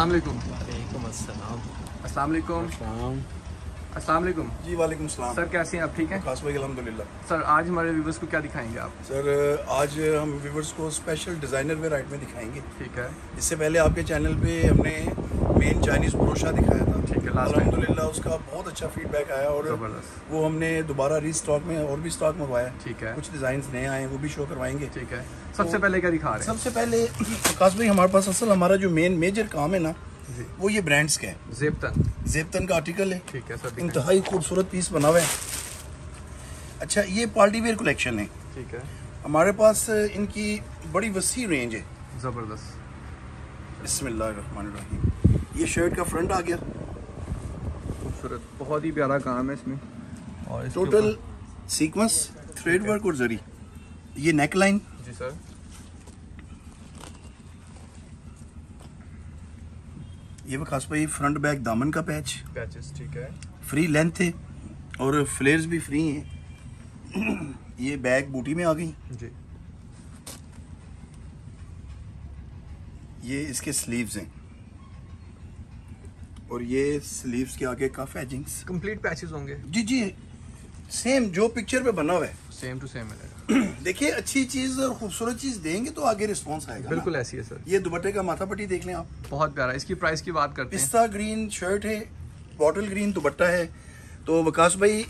अस्सलाम वालेकुम। वालेकुम अस्सलाम। अस्सलाम वालेकुम। अस्सलाम वालेकुम। जी वालेकुम सलाम। सर कैसे हैं आप? ठीक हैं खास भाई अल्हम्दुलिल्लाह। सर आज हमारे व्यूवर्स को क्या दिखाएंगे आप? सर आज हम व्यूवर्स को स्पेशल डिज़ाइनर वेयर आइटमें दिखाएंगे। ठीक है, इससे पहले आपके चैनल पे हमने मेन चाइनीज़ ब्रोशा दिखाया था। ठीक है, अल्हम्दुलिल्लाह उसका बहुत अच्छा फीडबैक आया और वो हमने दोबारा री स्टॉक में और भी स्टॉक मंगवाया। ठीक है, कुछ डिज़ाइन नए आए वो भी शो करवाएंगे। ठीक है, सबसे पहले क्या दिखा रहे हैं? सबसे पहले खास भाई हमारे पास असल हमारा जो मेन मेजर काम है ना वो ये ब्रांड्स का है। जेबतन का आर्टिकल है। ठीक है सर, इंतहाई खूबसूरत पीस बना हुआ है। अच्छा, ये पार्टी वेयर कलेक्शन है। ठीक है, हमारे पास इनकी बड़ी वसी रेंज है, ज़बरदस्त। बिस्मिल्लाहिर्रहमानिर्रहीम। ये शर्ट का फ्रंट आ गया, खूबसूरत, बहुत ही प्यारा काम है इसमें। और टोटल सीक्वेंस, थ्रेड वर्क और जरी। ये नेक लाइन। जी सर। ये भी खास भाई फ्रंट बैक दामन का पैचेस। ठीक है, फ्री लेंथ है और फ्लेयर्स भी फ्री हैं। ये बैग बूटी में आ गई जी। ये इसके स्लीव्स हैं और ये स्लीव्स के आगे कफ एजिंग्स। कंप्लीट पैचेस होंगे। जी जी, सेम जो पिक्चर पे बना हुआ है सेम टू सेम मिलेगा। देखिए अच्छी चीज और खूबसूरत चीज देंगे तो आगे रिस्पांस आएगा। बिल्कुल ऐसी है सर। ये दुपट्टे का माथा पट्टी देख लें आप, बहुत प्यारा। इसकी प्राइस की बात करते हैं। पिस्ता ग्रीन शर्ट है, बॉटल ग्रीन दुपट्टा है। तो विकास भाई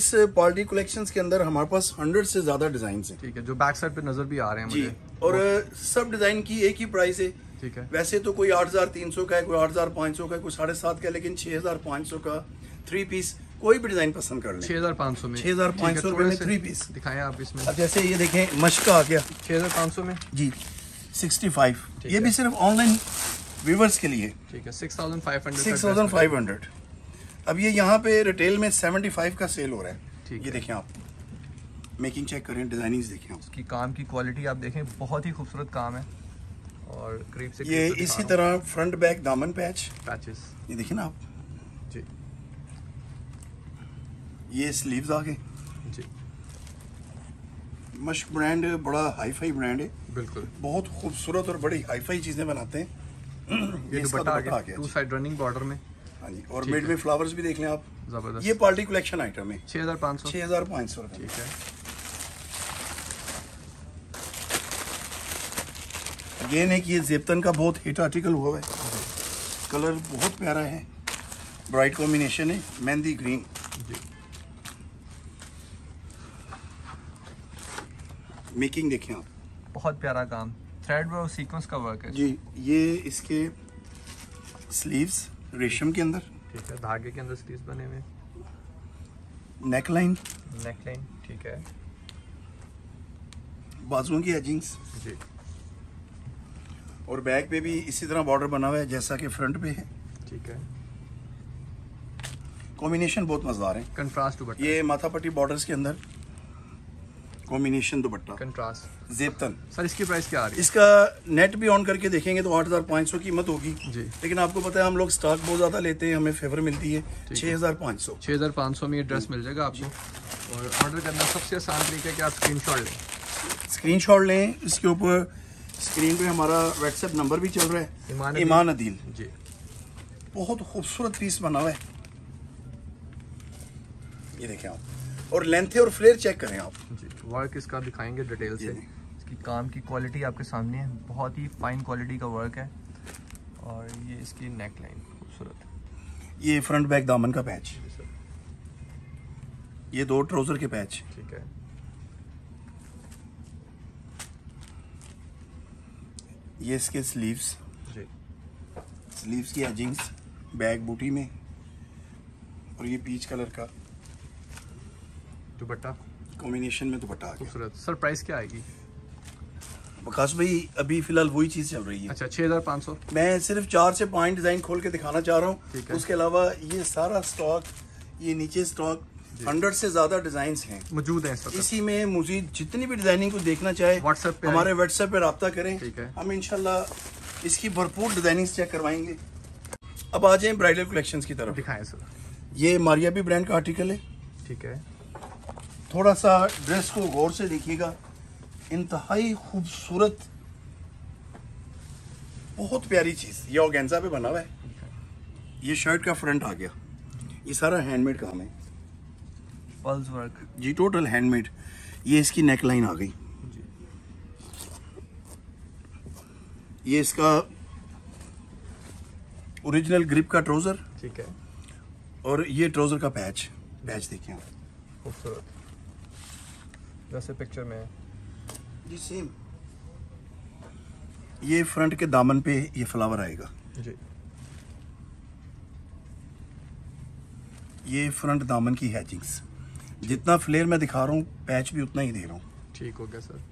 इस पार्टी कलेक्शंस के अंदर हमारे पास 100 से ज्यादा डिजाइन है। ठीक है, जो बैक साइड पे नजर भी आ रहे हैं मुझे। और सब डिजाइन की एक ही प्राइस है। ठीक है, वैसे तो कोई 8300 का है, कोई 8500 का, कोई 7500 का, लेकिन 6500 का 3 पीस कोई भी डिजाइन पसंद कर ले। 6500 में 6500 में 3 पीस दिखाएं आप इसमें। अब जैसे ये देखें मश्क का आ गया 6500 में जी 65। ये भी सिर्फ ऑनलाइन व्यूवर्स के लिए। ठीक है, 6500। अब ये यहाँ पे रिटेल में 75 का सेल हो रहा है। ये देखें आप, मेकिंग चेक करें, डिजाइनिंग देखें उसकी, काम की क्वालिटी आप देखें, बहुत ही खूबसूरत काम है। और करीब से ये इसी तरह फ्रंट बैक दामन पैचेस ये देखें ना आप जी। ये स्लीव्स आ गए जी। मश्क ब्रांड बड़ा हाईफाई ब्रांड है, बिल्कुल, बहुत खूबसूरत और बड़ी हाईफाई चीजें बनाते हैं। ये दुपट्टा आ गया 2 साइड रनिंग बॉर्डर में। हाँ जी, और मिड में फ्लावर्स भी देख लें आप, जबरदस्त। ये पार्टी कलेक्शन आइटम है 6500 का। ठीक है, ये नहीं कि ये जेबतन का बहुत हिट आर्टिकल हुआ है, कलर बहुत प्यारा है, ब्राइट कॉम्बिनेशन है, मेहंदी ग्रीन। मेकिंग देखें आप, बहुत प्यारा काम, थ्रेड और सीक्वेंस का वर्क है जी। ये इसके स्लीव्स रेशम के अंदर। ठीक है, धागे के अंदर स्लीव्स बने हुए। नेकलाइन। ठीक है, बाजुओं की एजिंग्स जी। और बैक पे भी इसी तरह बॉर्डर बना हुआ है जैसा कि फ्रंट पे है। ठीक है, कॉम्बिनेशन बहुत मजेदार है। कंट्रास्ट दुपट्टा, ये माथा पट्टी बॉर्डर्स के अंदर कॉम्बिनेशन दुपट्टा, कंट्रास्ट जेबतन। सर इसकी प्राइस क्या आ रही है? इसका नेट भी ऑन करके देखेंगे तो 8500 कीमत होगी जी, लेकिन आपको पता है हम लोग स्टॉक बहुत ज़्यादा लेते हैं, हमें फेवर मिलती है। 6500 में ये ड्रेस मिल जाएगा आपको। और ऑर्डर करना सबसे आसान तरीका है कि आप स्क्रीन शॉट लें। इसके ऊपर स्क्रीन पे हमारा व्हाट्सएप नंबर भी चल रहा है। ईमान अदील जी, बहुत खूबसूरत पीस बना हुआ है, ये देखें आप। और लेंथ और फ्लेयर चेक करें आप जी, वर्क इसका दिखाएंगे डिटेल से। इसकी काम की क्वालिटी आपके सामने है, बहुत ही फाइन क्वालिटी का वर्क है। और ये इसकी नेक लाइन खूबसूरत। ये फ्रंट बैक दामन का पैच, ये 2 ट्राउजर के पैच। ठीक है, ये इसके स्लीव्स जी, स्लीव्स की एजिंग्स बैक बूटी में। और ये पीच कलर का दुपट्टा, कॉम्बिनेशन में दुपट्टा आ गया, खूबसूरत। सर प्राइस क्या आएगी? बकास भाई अभी फिलहाल वही चीज़ चल रही है। अच्छा, 6500। मैं सिर्फ 4 से 5 डिज़ाइन खोल के दिखाना चाह रहा हूँ। उसके अलावा ये सारा स्टॉक, ये नीचे स्टॉक 100 से ज्यादा डिजाइन हैं, मौजूद हैं। इसी में मजीद जितनी भी डिजाइनिंग को देखना चाहे हमारे व्हाट्सएप पे रब्ता करें। ठीक है, हम इंशाल्लाह इसकी भरपूर डिजाइनिंग चेक करवाएंगे। अब आ जाए ब्राइडल कलेक्शंस की तरफ। दिखाएं सर। ये मारिया बी ब्रांड का आर्टिकल है। ठीक है, थोड़ा सा ड्रेस को गौर से देखिएगा, इंतहाई खूबसूरत बहुत प्यारी चीज़, ये ऑर्गेन्जा पे बना हुआ है। ये शर्ट का फ्रंट आ गया, ये सारा हैंडमेड काम है, पल्स वर्क जी, टोटल हैंडमेड। ये इसकी नेकलाइन आ गई, ये इसका ओरिजिनल ग्रिप का ट्राउजर, ठीक है, और ये ट्राउजर का पैच, पैच देखिए आप, खूबसूरत जैसे पिक्चर में है जी, सेम। ये फ्रंट के दामन पे ये फ्लावर आएगा जी, ये फ्रंट दामन की हैचिंग्स। जितना फ्लेयर मैं दिखा रहा हूँ, पैच भी उतना ही दे रहा हूँ। ठीक हो गया सर।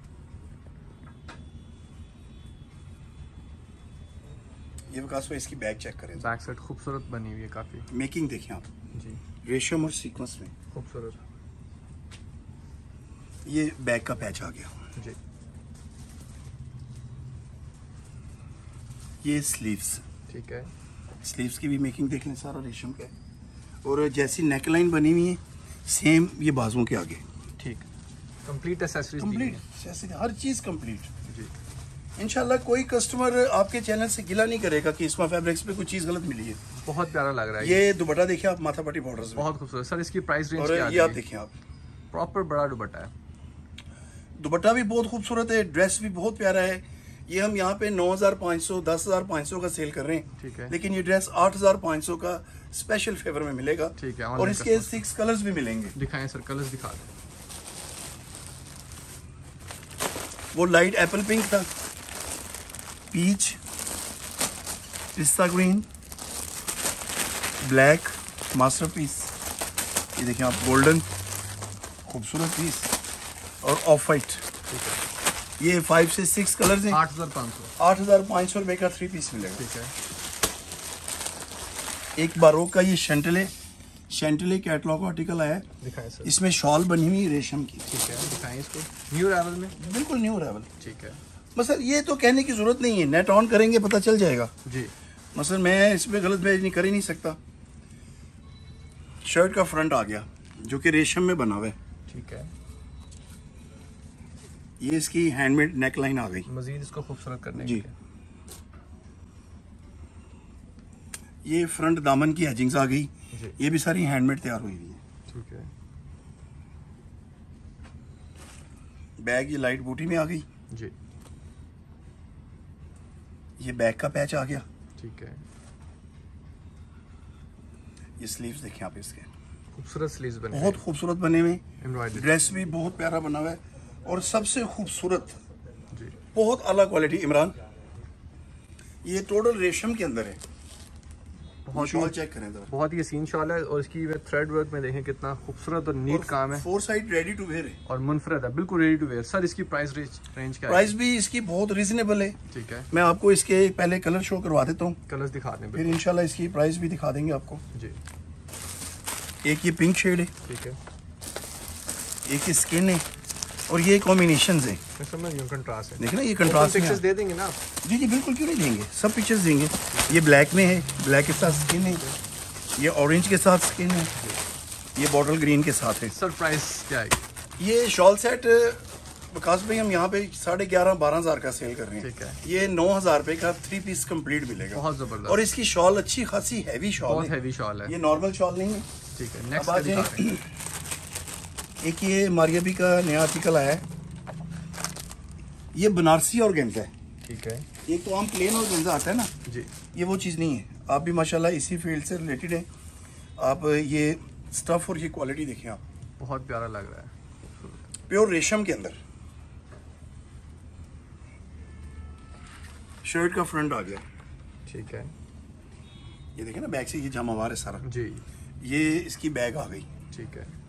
ये विकास भाई इसकी बैक चेक करें, बैक साइड खूबसूरत बनी हुई है काफी। मेकिंग देखिए आप जी, रेशम और सीक्वेंस में खूबसूरत। ये बैक का पैच आ गया जी। ये स्लीव्स, ठीक है, स्लीव्स की भी मेकिंग देख लें, सारा रेशम का है। और जैसी नेकलाइन बनी हुई है सेम ये बाजुओं के आगे, ठीक, कंप्लीट एक्सेसरीज, कंप्लीट हर चीज़ कंप्लीट। इंशाल्लाह कोई कस्टमर आपके चैनल से गिला नहीं करेगा कि इस्मा फैब्रिक्स पे कोई चीज़ गलत मिली है। बहुत प्यारा लग रहा है ये दुपट्टा, देखिए आप माथा पट्टी बॉर्डर्स में, बहुत खूबसूरत सर। इसकी प्राइस रेंज क्या है? ये आप देखिए, आप प्रॉपर बड़ा दुपट्टा है, दुपट्टा भी बहुत खूबसूरत है, ड्रेस भी बहुत प्यारा है। ये हम यहाँ पे 9,500 10,500 का सेल कर रहे हैं, ठीक है, लेकिन ये ड्रेस 8,500 का स्पेशल फेवर में मिलेगा, ठीक है। और इसके 6 कलर्स भी मिलेंगे, दिखाएं सर कलर्स दिखा दें। वो लाइट एप्पल पिंक था, पीच, पिस्ता ग्रीन, ब्लैक मास्टरपीस, ये देखें आप गोल्डन खूबसूरत पीस, और ऑफ वाइट। ये 5 से 6 कलर्स हैं, 8,500 रुपए का 3 पीस मिलेगा, ठीक है। एक बारोक का ये शेंटले कैटलॉग आर्टिकल आया है, इसमें शॉल बनी हुई रेशम की, ठीक है, दिखाएं इसको। न्यू रावल में बिल्कुल न्यू रावल, ठीक है। मसल ये तो कहने की जरूरत नहीं है, नेट ऑन करेंगे पता चल जाएगा जी। मसल मैं इसमें गलत भेज नहीं कर ही नहीं सकता। शर्ट का फ्रंट आ गया जो कि रेशम में बना हुआ है, ठीक है। ये इसकी हैंडमेड नेकलाइन आ गई, मजीद इसको खूबसूरत करने जी। ये फ्रंट दामन की हैचिंग्स आ गई, ये भी सारी हैंडमेड तैयार हुई हुई है, ठीक है। बैग ये लाइट बूटी में आ गई जी, ये बैग का पैच आ गया, ठीक है। ये स्लीव्स देखिए आप, इसके खूबसूरत स्लीव्स बने, बहुत खूबसूरत बने हुए, ड्रेस भी बहुत प्यारा बना हुआ है, और सबसे खूबसूरत बहुत आला क्वालिटी। इमरान ये टोटल रेशम के अंदर है, बहुत शॉल चेक करें, बहुत ही हसीन शॉल है, और इसकी वे थ्रेड वर्क में देखें कितना खूबसूरत और नीट काम है। 4 साइड रेडी टू वेयर है और मुनफरद है, बिल्कुल रेडी टू वेयर। सर इसकी प्राइस रेंज क्या है? प्राइस भी इसकी बहुत रीजनेबल है, ठीक है। मैं आपको इसके पहले कलर शो करवा देता हूँ, कलर दिखा दें, फिर इंशाल्लाह इसकी प्राइस भी दिखा देंगे आपको जी। एक ये पिंक शेड है, ठीक है, एक ये स्किन है, और ये कॉम्बिनेशन है, कंट्रास्ट है, देखिए ना ये कंट्रास्ट पिक्चर्स दे देंगे ना आप जी? जी बिल्कुल, क्यों नहीं देंगे, सब पिक्चर्स देंगे। ये ब्लैक में है, ब्लैक के साथ स्किन है, ये ऑरेंज के साथ स्किन है, ये बॉटल ग्रीन के साथ है। सर प्राइस क्या है? ये शॉल सेट विकास भाई हम यहाँ पे 11,500-12,000 का सेल कर रहे हैं, ठीक है। ये 9,000 रुपए का 3 पीस कंप्लीट मिलेगा, बहुत जबरदस्त, और इसकी शॉल अच्छी खासी हैवी शॉल है, ये नॉर्मल शॉल नहीं है, ठीक है। नेक्स्ट एक ये मारिया बी का नया आर्टिकल आया है, ये बनारसी ऑर्गेन्जा है, ठीक है। ये तो आम प्लेन ऑर्गेन्जा आता है ना जी, ये वो चीज़ नहीं है। आप भी माशाल्लाह इसी फील्ड से रिलेटेड हैं आप। ये स्टफ़ और ये क्वालिटी देखें आप, बहुत प्यारा लग रहा है, प्योर रेशम के अंदर। शर्ट का फ्रंट आ गया, ठीक है। ये देखें ना बैग से, ये जामावार है सारा जी, ये इसकी बैग आ गई, ठीक है।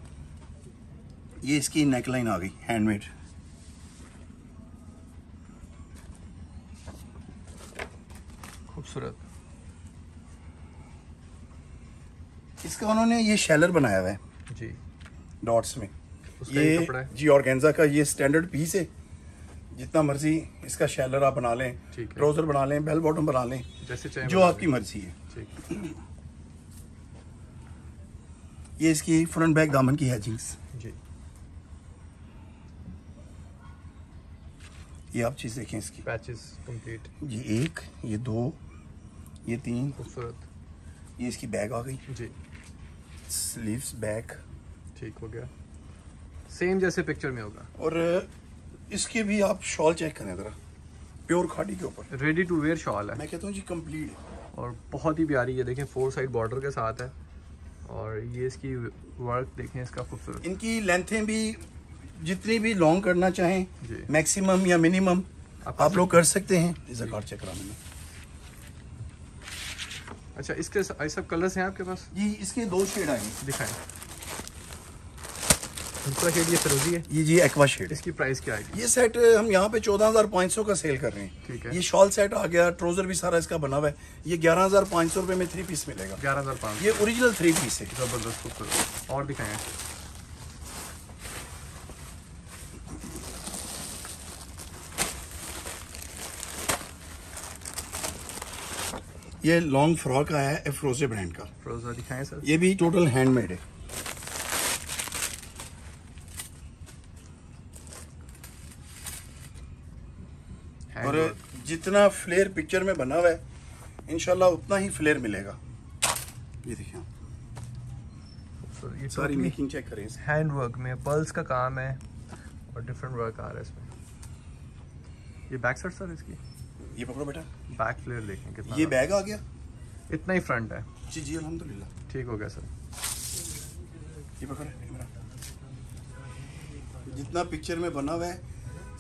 ये इसकी नेकलाइन आ गई हैंडमेड। खूबसूरत इसका उन्होंने ये शेलर बनाया हुआ है जी, डॉट्स में, ये जी ऑर्गेन्जा का ये स्टैंडर्ड पीस है। जितना मर्जी इसका शेलर आप बना लें, ट्राउजर बना लें, बेल बॉटम बना लें, जैसे जो आपकी मर्जी है, ठीक। ये इसकी फ्रंट बैक दामन की हैचिंग्स। ये आप चीज़ देखें इसकी पैचेस कंप्लीट, ये एक, ये दो, ये तीन, खूबसूरत। ये इसकी बैग आ गई जी, स्लीव्स बैक ठीक हो गया, सेम जैसे पिक्चर में होगा। और इसके भी आप शॉल चेक करें ज़रा, प्योर खाड़ी के ऊपर रेडी टू वेयर शॉल है, मैं कहता हूँ जी कंप्लीट है और बहुत ही प्यारी है। देखें फोर साइड बॉर्डर के साथ है और ये इसकी वर्क देखें इसका खूबसूरत। इनकी लेंथें भी जितनी भी लॉन्ग करना चाहें मैक्सिमम या मिनिमम आप लोग कर सकते हैं इस अकार चेक कराने में। अच्छा इसके सब कलर्स हैं आपके पास? जी इसके दो शेड आए हैं, दिखाएं। दूसरा शेड ये फिरोजी है, ये जी एक्वा शेड। इसकी प्राइस क्या आएगी? ये सेट हम यहाँ पे 14,500 का सेल कर रहे हैं, ठीक है। ये शॉल सेट आ गया, ट्रोजर भी सारा इसका बना हुआ है, ये 11,500 रुपये में 3 पीस मिलेगा। 11,500 ये ओरिजिनल 3 पीस है, जबरदस्त। और दिखाएँ, ये लॉन्ग फ्रॉक आया है एफ्रोजे ब्रांड का, एफ्रोजा दिखाएं सर। ये भी टोटल हैंडमेड है। और जितना फ्लेयर पिक्चर में बना हुआ है इंशाल्लाह उतना ही फ्लेयर मिलेगा। ये देखिए सर, ये सारी मेकिंग चेक करें, हैंड वर्क में पर्ल्स का काम है और डिफरेंट वर्क आ रहा है इसमें। ये बैक साइड सर इसकी, ये पकड़ो बेटा, बैक फ्लेयर देखें कितना। ये बैग आ गया, इतना ही फ्रंट है जी। जी अल्हम्दुलिल्लाह ठीक हो गया सर। ये पकड़ो कैमरा, जितना पिक्चर में बना हुआ है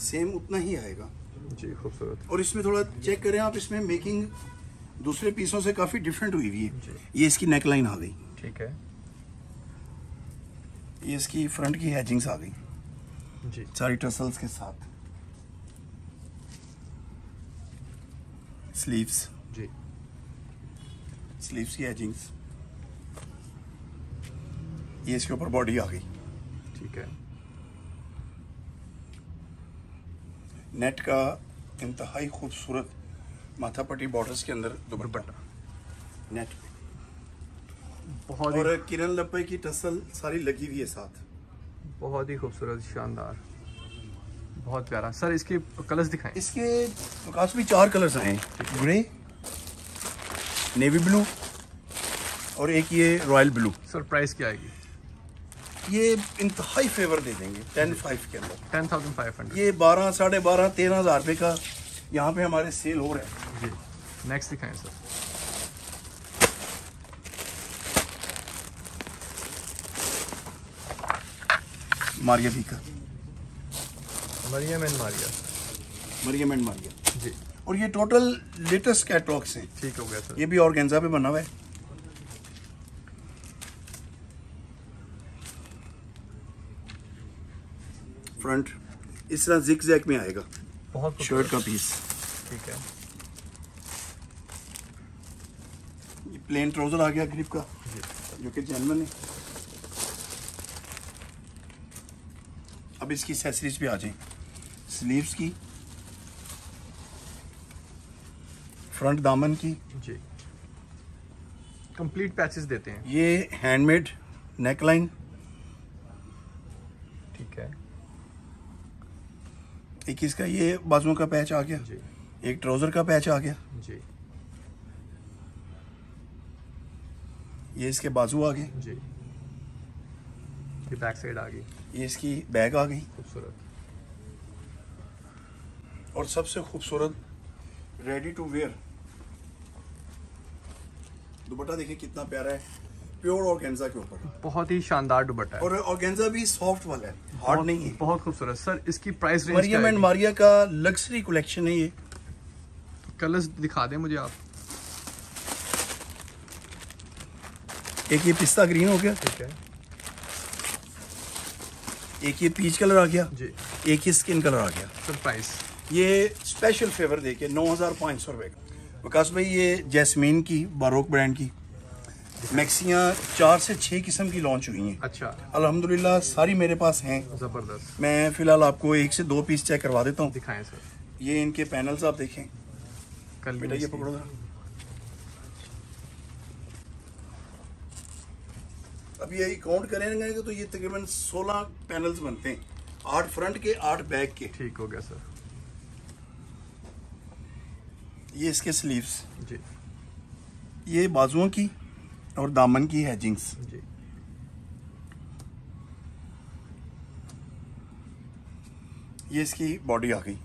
सेम उतना ही आएगा जी, खूबसूरत। और इसमें थोड़ा चेक करें आप, इसमें मेकिंग दूसरे पीसों से काफ़ी डिफरेंट हुई हुई है। ये इसकी नेक लाइन आ गई, ठीक है। ये इसकी फ्रंट की हैजिंग्स आ गई जी, सारी टसल्स के साथ, स्लीव्स जी, स्लीव्स की एजिंग्स। ये इसके ऊपर बॉडी आ गई, ठीक है। नेट का इंतहाई खूबसूरत माथापट्टी बॉर्डर्स के अंदर दुपट्टा नेट बहुत, और किरण लपे की टसल सारी लगी हुई है साथ, बहुत ही खूबसूरत, शानदार, बहुत प्यारा। सर इसके कलर्स दिखाएं। इसके काफ़ी 4 कलर्स आए हैं, ग्रे, नेवी ब्लू और एक ये रॉयल ब्लू। सर प्राइस क्या आएगी? ये इंतहाई फेवर दे देंगे 10,500 के अंदर, 10,500। ये 12,500, 13,000 रुपये का यहाँ पे हमारे सेल हो रहा है जी। नेक्स्ट दिखाएं सर। मारिया बी का, मरियम एंड मारिया, मरियम एंड मारिया जी। और ये टोटल लेटेस्ट कैटलॉग्स हैं, ठीक हो गया सर। ये भी ऑर्गेन्जा पे बना हुआ है, फ्रंट इस तरह जिग-जैग में आएगा, बहुत शर्ट का पीस, ठीक है। ये प्लेन ट्राउजर आ गया ग्रिप का जो कि जेन्युइन है। अब इसकी एक्सेसरीज भी आ जाए, स्लीव्स की, फ्रंट दामन की जी, कंप्लीट पैचेस देते हैं। ये हैंडमेड नेकलाइन, ठीक है। एक इसका ये बाजुओं का पैच आ गया जी, एक ट्राउजर का पैच आ गया जी, ये इसके बाजू आ गए जी, ये बैक साइड आ गई, ये इसकी बैग आ गई, खूबसूरत। और सबसे खूबसूरत रेडी टू वेयर दुपट्टा देखिए कितना प्यारा है, प्योर ऑर्गेन्जा के ऊपर, बहुत ही शानदार दुपट्टा है। और ऑर्गेन्जा भी सॉफ्ट वाला है, हार्ड नहीं है, बहुत खूबसूरत। सर इसकी price range, Maryam and Maria का लग्जरी कलेक्शन है। ये कलर्स दिखा दें मुझे आप। एक ये पिस्ता ग्रीन हो गया, ठीक है। एक ये पीच कलर आ गया जी, एक ही स्किन कलर आ गया। सर प्राइस ये स्पेशल फेवर देके 9,500 रुपये का। विकास भाई ये जैस्मीन की बारोक ब्रांड की मैक्सियाँ 4 से 6 किस्म की लॉन्च हुई हैं, अच्छा अल्हम्दुलिल्लाह सारी मेरे पास हैं, ज़बरदस्त। मैं फ़िलहाल आपको 1 से 2 पीस चेक करवा देता हूँ, दिखाएं सर। ये इनके पैनल्स आप देखें, कल बेटा ये पकड़ो अभी, यही काउंट करेंगे तो ये तकरीबन 16 पैनल्स बनते हैं, 8 फ्रंट के 8 बैक के, ठीक हो गया सर। ये इसके स्लीव्स जी, ये बाजुओं की और दामन की हैजिंग्स जी। ये इसकी बॉडी आ गई,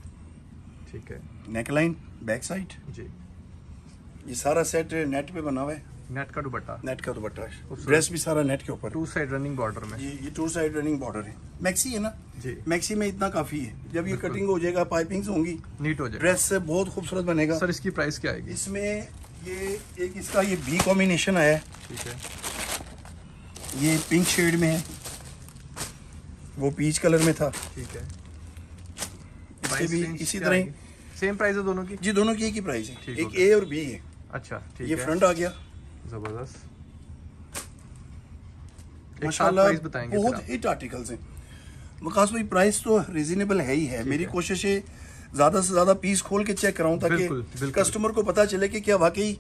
ठीक है, नेकलाइन, बैक साइड जी। ये सारा सेट नेट पे बना हुआ है, नेट का दुपट्टा, नेट का दुपट्टा है, ड्रेस भी सारा नेट के ऊपर, टू साइड रनिंग बॉर्डर में, ये टू साइड रनिंग बॉर्डर है। मैक्सी है ना जी, मैक्सी में इतना काफी है, जब ये कटिंग हो जाएगा, पाइपिंग्स होंगी, नीट हो जाएगा, ड्रेस से बहुत खूबसूरत बनेगा। सर इसकी प्राइस क्या आएगी? इसमें ये एक इसका ये बी कॉम्बिनेशन आया है, ठीक है, ये पिंक शेड में है, वो पीच कलर में था, ठीक है, भी इसी तरह सेम प्राइस है दोनों की जी, दोनों की एक ही प्राइस है, एक ए और बी है। अच्छा ठीक है, ये फ्रंट आ गया, जबरदस्त, माशाल्लाह, बहुत हिट आर्टिकल्स हैं। वकास भाई प्राइस तो रीजनेबल है ही है, मेरी कोशिश है ज्यादा से ज्यादा पीस खोल के चेक कराऊं ताकि कस्टमर को पता चले कि क्या वाकई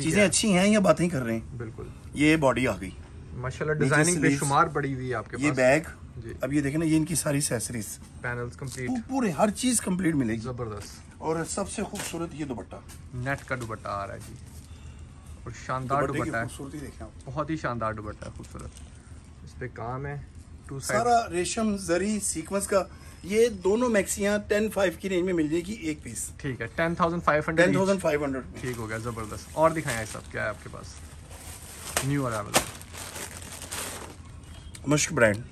चीजें अच्छी हैं या बातें कर रहे हैं। बिल्कुल, ये बॉडी आ गई, माशाल्लाह, डिजाइनिंग बेशुमार बड़ी हुई है आपके पास। ये बैग अब ये देखना, ये इनकी सारी एक्सेसरीज, पैनल्स कंप्लीट, पूरे हर चीज कंप्लीट मिलेगी, जबरदस्त। और सबसे खूबसूरत ये दुपट्टा, नेट का दुपट्टा आ रहा है जी, और शानदार दुपट्टा है, खूबसूरती देखिए आप, बहुत ही शानदार दुपट्टा है, खूबसूरत, इस पे काम है, टू साइड सारा रेशम जरी सीक्वेंस का। ये दोनों मैक्सियां 10,500 की रेंज में मिल जाएगी एक पीस, ठीक है, 10,500, ठीक हो गया, जबरदस्त। और दिखाएं सब क्या है आपके पास new arrival, Mushq brand,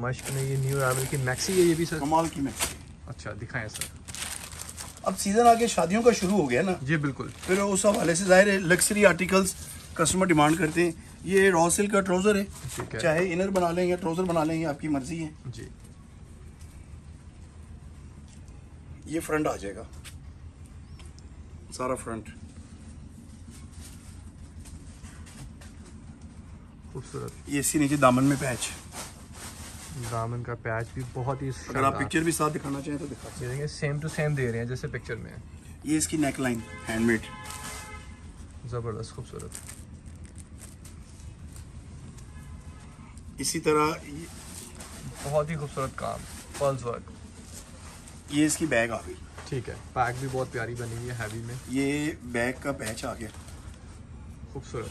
Mushq में ये न्यू अराइवल की मैक्सी है, ये भी सर कमाल की मैक्सी। अच्छा दिखाएं सर, अब सीजन आके शादियों का शुरू हो गया ना जी, बिल्कुल, फिर उस हवाले से जाहिर है लग्जरी आर्टिकल्स कस्टमर डिमांड करते हैं। ये रॉ सिल्क का ट्राउजर है, चाहे इनर बना लें या ट्राउजर बना लें, आपकी मर्जी है जी। ये फ्रंट आ जाएगा, सारा फ्रंट खूबसूरत, ये इसी नीचे दामन में पैच, दामन का पैच भी बहुत ही, अगर आप पिक्चर भी साथ दिखाना चाहें तो दिखा सकते हैं, सेम टू सेम दे रहे हैं जैसे पिक्चर में है। ये इसकी नेकलाइन हैंडमेड, जबरदस्त खूबसूरत, इसी तरह बहुत ही खूबसूरत काम, पर्ल्स वर्क। ये इसकी बैग आ गई, ठीक है, पैक भी बहुत प्यारी बनी हुई है, हैवी में ये बैग का पैच आ गया, खूबसूरत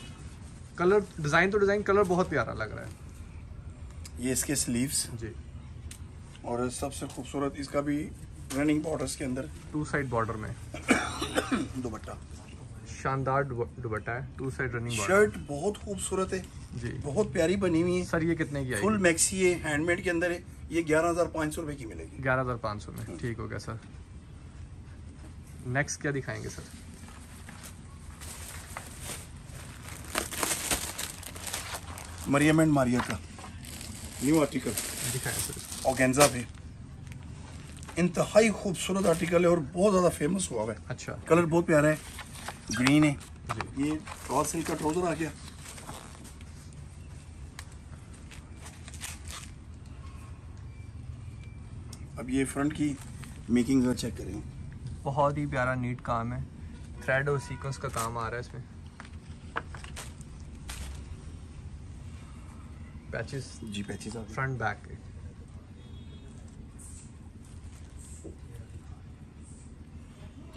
कलर, डिजाइन तो डिजाइन, कलर बहुत प्यारा लग रहा है। ये इसके स्लीव्स जी, और सबसे खूबसूरत इसका भी रनिंग बॉर्डर्स के अंदर, टू साइड बॉर्डर में दुपट्टा, शानदार दुपट्टा है, two side running border. Shirt बहुत खूबसूरत है जी, बहुत प्यारी बनी हुई है। सर ये कितने की है? फुल मैक्सी है, हैंडमेड के अंदर है, ये 11,500 रुपए की मिलेगी, 11,500 में, ठीक हो गया सर। नेक्स्ट क्या दिखाएंगे सर? मरियम एंड मारिया का न्यू आर्टिकल दिखाएं सर, ऑर्गेन्जा पे, इंतहाई खूबसूरत आर्टिकल है और बहुत ज़्यादा फेमस हुआ है। अच्छा, कलर बहुत प्यारा है, ग्रीन है जी। ये रॉ सिल्क का ट्राउजर आ गया, अब ये फ्रंट की मेकिंग का चेक करें, बहुत ही प्यारा नीट काम है, थ्रेड और सीक्वेंस का काम आ रहा है इसमें, पैचेस जी, पैचेस फ्रंट बैक।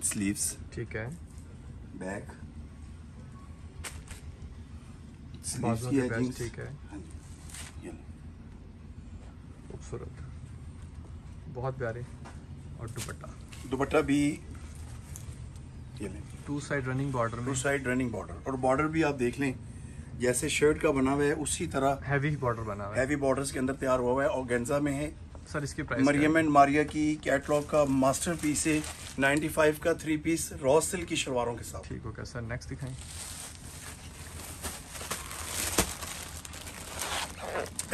स्लीव्स ठीक है, बैक स्लीव्स की हैजिंग ठीक है, खूबसूरत, बहुत प्यारे, और दुपट्टा, दुपट्टा भी टू साइड रनिंग बॉर्डर में, टू साइड रनिंग बॉर्डर, और बॉर्डर भी आप देख लें जैसे शर्ट का बना हुआ है उसी तरह हैवी बॉर्डर बना हुआ है, हैवी बॉर्डर्स के अंदर तैयार हुआ है, ऑर्गेन्जा में है। सर इसकी प्राइस? मरियम एंड मारिया की कैटलॉग का मास्टरपीस है, 95 का 3 पीस रॉ सिल्क की शलवारों के साथ, ठीक हो गया सर। नेक्स्ट दिखाएं,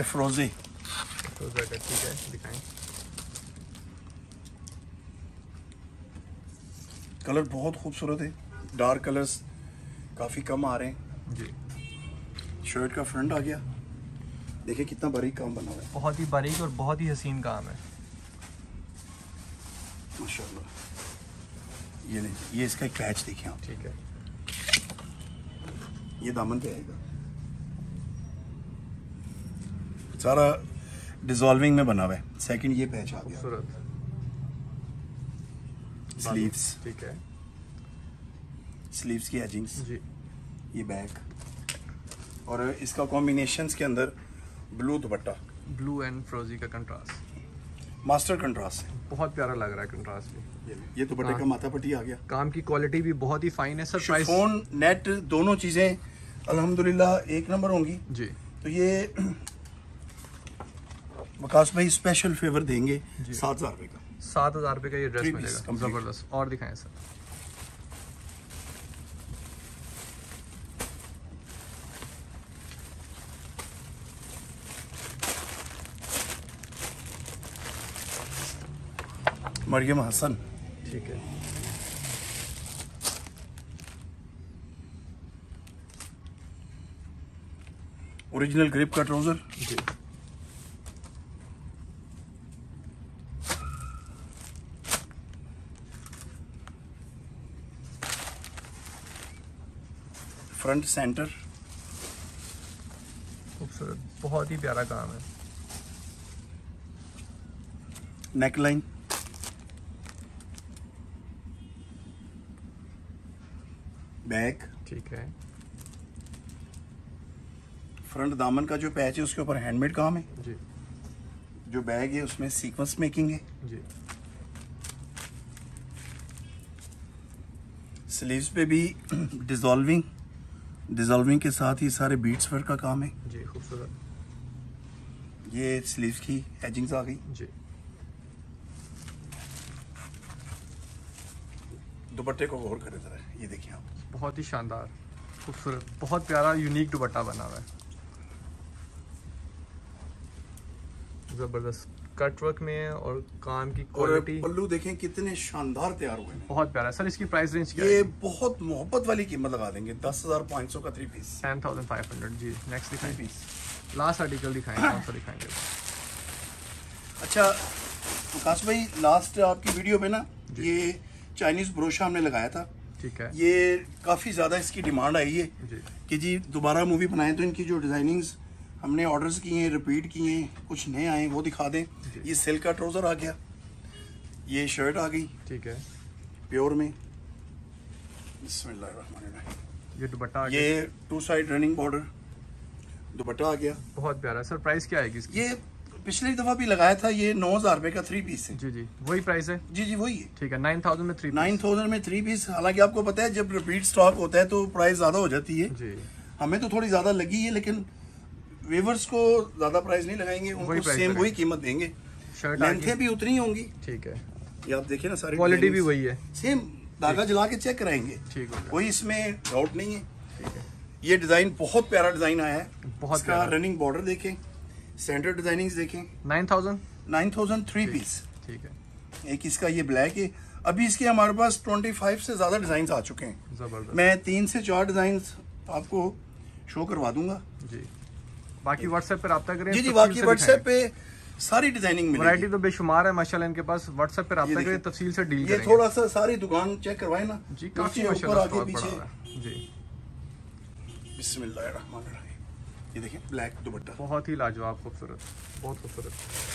एफ्रोजे, ठीक है दिखाएं, कलर बहुत खूबसूरत है, डार्क कलर्स काफी कम आ रहे हैं जी। शर्ट का फ्रंट आ गया, देखिए कितना बारीक काम बना हुआ है, बहुत ही बारीक और बहुत ही हसीन काम है, माशाल्लाह। ये इसका एक पैच देखिए आप, ठीक है, ये दामन पे आएगा, सारा डिसॉल्विंग में बना हुआ है, सेकंड ये पैच आ गया, खूबसूरत स्लीव्स ठीक है, स्लीव्स की हैचिंग्स, ये बैक और इसका कॉम्बिनेशंस के अंदर ब्लू दुपट्टा, ब्लू एंड फ्रोजी का कंट्रास्ट, मास्टर कंट्रास्ट है, बहुत प्यारा लग रहा है कंट्रास्ट भी। ये दुपट्टे का माथा पट्टी आ गया, काम की क्वालिटी भी बहुत ही फाइन है सर। शिफॉन नेट दोनों चीजें अल्हम्दुलिल्लाह एक नंबर होंगी जी। तो ये वकास भाई स्पेशल फेवर देंगे 7,000 रुपए का, 7,000 रुपए का ये ड्रेस मिलेगा, जबरदस्त। और दिखाएं सर, मरियम हसन, ठीक है, ओरिजिनल ग्रिप का ट्राउजर जी। फ्रंट सेंटर खूबसूरत, बहुत ही प्यारा काम है। नेकलाइन बैक, ठीक है, फ्रंट दामन का जो पैच है उसके ऊपर हैंडमेड काम है जी। जो बैग है उसमें सीक्वेंस मेकिंग है जी। स्लीव्स पे भी डिजॉल्विंग के साथ ही सारे बीट्स वर्क का काम है जी, खूबसूरत। ये स्लीव्स की एजिंग्स आ गई जी। दुपट्टे को गौर करें जरा, ये देखिए आप, बहुत ही शानदार, खूबसूरत, बहुत प्यारा यूनिक दुपट्टा बना हुआ है, जबरदस्त कट वर्क में है और काम की क्वालिटी। पल्लू देखें कितने शानदार तैयार हुए हैं, बहुत प्यारा। सर इसकी प्राइस रेंज क्या है? ये बहुत मोहब्बत वाली कीमत लगा देंगे, 10,500 का 3 पीस, 10,500 जी। नेक्स्ट दिखाएं, लास्ट आर्टिकल दिखाएंगे। अच्छा विकास भाई, लास्ट आपकी वीडियो में ना ये चाइनीज ब्रोशा हमने लगाया था, ठीक है, ये काफ़ी ज़्यादा इसकी डिमांड आई है कि जी दोबारा मूवी बनाएं, तो इनकी जो डिज़ाइनिंग्स हमने ऑर्डर्स किए हैं, रिपीट किए हैं, कुछ नए आए वो दिखा दें। ये सिल्क का ट्राउज़र आ गया, ये शर्ट आ गई, ठीक है, प्योर में, बिस्मिल्लाहिर्रहमानिर्रहीम। ये दुपट्टा, ये 2 साइड रनिंग बॉर्डर दुपट्टा आ गया, बहुत प्यारा। सर प्राइस क्या आएगी इसकी? ये पिछली दफा भी लगाया था, ये 9,000 रुपए का 3 पीस है जी। जी वही प्राइस है जी, जी वही है, ठीक है, 9,000 में 3 पीस। हालांकि आपको पता है जब रिपीट स्टॉक होता है तो प्राइस ज़्यादा हो जाती है जी। हमें तो थोड़ी ज़्यादा लगी है, लेकिन वेवर्स को ज़्यादा प्राइस नहीं लगाएंगे, उनको सेम वही कीमत देंगे। लेंथें भी उतनी होंगी, ठीक है, ये आप देखिए ना, सारी क्वालिटी भी वही है, सेम धागा जला के चेक कराएंगे, ठीक है, कोई इसमें डाउट नहीं है, ठीक है। ये डिज़ाइन बहुत प्यारा डिज़ाइन आया है, बहुत प्यारा, रनिंग बॉर्डर देखें, सेंटर डिजाइनिंग्स देखें। 9,000 3 पीस, ठीक है। एक इसका ये ब्लैक है, अभी इसके हमारे पास 25 से ज़्यादा डिज़ाइंस आ चुके हैं, जबरदस्त। मैं 3 से 4 डिज़ाइंस आपको शो करवा दूंगा जी। बाकी व्हाट्सएप पर रब्ता करें जी जी, बाकी व्हाट्सएप पे सारी डिजाइनिंग मिलेगी, वैरायटी तो बेशुमार है माशाल्लाह इनके पास। व्हाट्सएप पर रब्ता करें, तफसील से डील करेंगे। ये थोड़ा सा सारी दुकान चेक करवाएं ना जी, काफ़ी आगे पीछे जी। बिस्मिल्लाहिर्रहमानिर्रहीम, ये देखिए ब्लैक दुपट्टा, बहुत ही लाजवाब, खूबसूरत, बहुत खूबसूरत।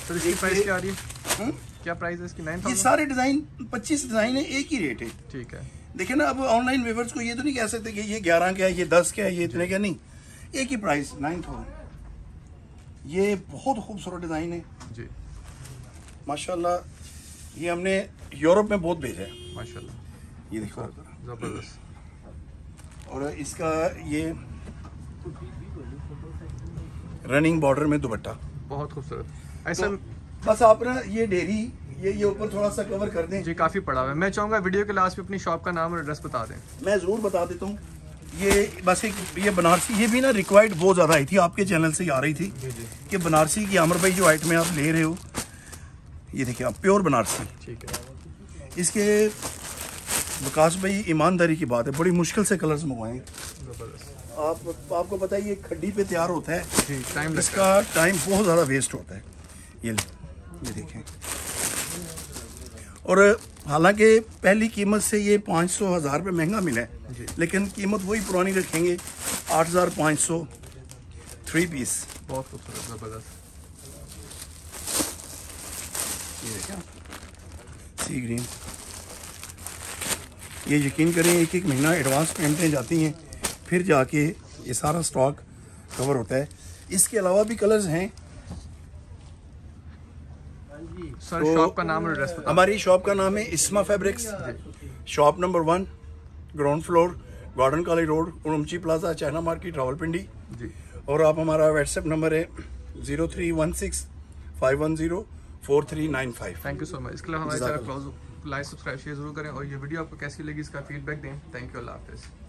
सर इसकी प्राइस क्या आ रही है? क्या प्राइस है इसकी? 9,000। ये सारे डिज़ाइन 25 डिज़ाइन है, एक ही रेट है, ठीक है। देखिए ना, अब ऑनलाइन व्यूअर्स को ये तो नहीं कह सकते कि ये 11 क्या है, ये 10 क्या है, ये इतने क्या, नहीं, एक ही प्राइस 9,000। ये बहुत खूबसूरत डिज़ाइन है जी माशाल्लाह, ये हमने यूरोप में बहुत भेजा है माशाल्लाह, ये देखो ज़बरदस्त। और इसका ये रनिंग बॉर्डर में दुपट्टा, बहुत खूबसूरत। ऐसा तो बस आप ना ये डेरी ये ऊपर थोड़ा सा कवर कर दें जी, काफ़ी पड़ा हुआ है। मैं चाहूँगा वीडियो के लास्ट में अपनी शॉप का नाम और एड्रेस बता दें। मैं ज़रूर बता देता हूँ। ये बस एक ये बनारसी, ये भी ना रिक्वायर्ड बहुत ज़्यादा आई थी, आपके चैनल से ही आ रही थी कि बनारसी की आमिर भाई जो आइटमें आप ले रहे हो, ये देखिए आप, प्योर बनारसी, ठीक है। इसके विकास भाई ईमानदारी की बात है, बड़ी मुश्किल से कलर्स मंगवाएँ, आपको पता है ये खड्डी पे तैयार होता है जी, टाइम इसका टाइम बहुत ज़्यादा वेस्ट होता है। ये देखें, और हालांकि पहली कीमत से ये 500-1,000 रुपये महंगा मिला है, लेकिन कीमत वही पुरानी रखेंगे, 8,500 3 पीस, बहुत खूबसूरत, ज़बरदस्त। ये देखें सी ग्रीन, ये यकीन करें एक एक महीना एडवांस पेमेंटें जाती हैं, फिर जाके ये सारा स्टॉक कवर होता है। इसके अलावा भी कलर्स हैं। सर शॉप का नाम और एड्रेस बताओ। हमारी शॉप का नाम है Isma fabrics, shop number 1, ground floor, garden Kali road, Urumqi plaza, China market, Rawalpindi. और आप हमारा व्हाट्सएप नंबर है 03165104395। Thank you so much. इसके अलावा हमारे चैनल को लाइक सब्सक्राइब शेयर जरूर करें और ये वीडियो आपको कैसी लगी इसका फीडबैक दें। थैंक यू, अल्लाह हाफिज़।